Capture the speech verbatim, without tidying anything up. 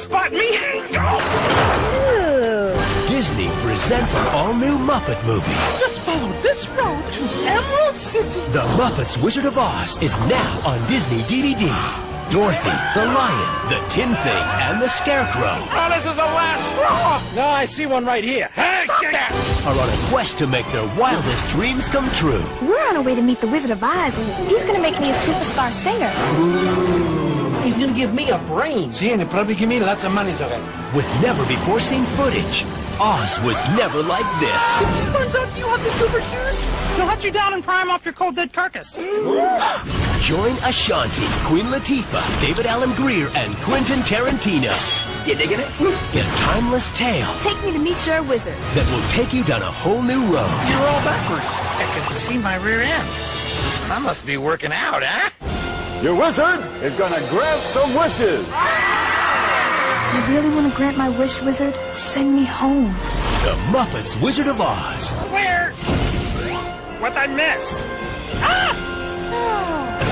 spot me. Oh. Disney presents an all-new Muppet movie. Just follow this road to Emerald City. The Muppets Wizard of Oz is now on Disney D V D. Dorothy, the Lion, the Tin Thing, and the Scarecrow. Oh, this is the last straw! No, I see one right here. Hey, stop that! Are on a quest to make their wildest dreams come true. We're on our way to meet the Wizard of Oz, and he's gonna make me a superstar singer. He's gonna give me a brain. See, and he'll probably give me lots of money, so okay. With never-before-seen footage, Oz was never like this. If she finds out you have the super shoes, she'll hunt you down and pry off your cold, dead carcass. Join Ashanti, Queen Latifah, David Alan Greer, and Quentin Tarantino. You digging it? In a timeless tale. Take me to meet your wizard. That will take you down a whole new road. You're all backwards. I can see my rear end. I must be working out, huh? Your wizard is gonna grant some wishes. You really want to grant my wish, wizard? Send me home. The Muppets Wizard of Oz. Where? What'd I miss? Ah! Oh.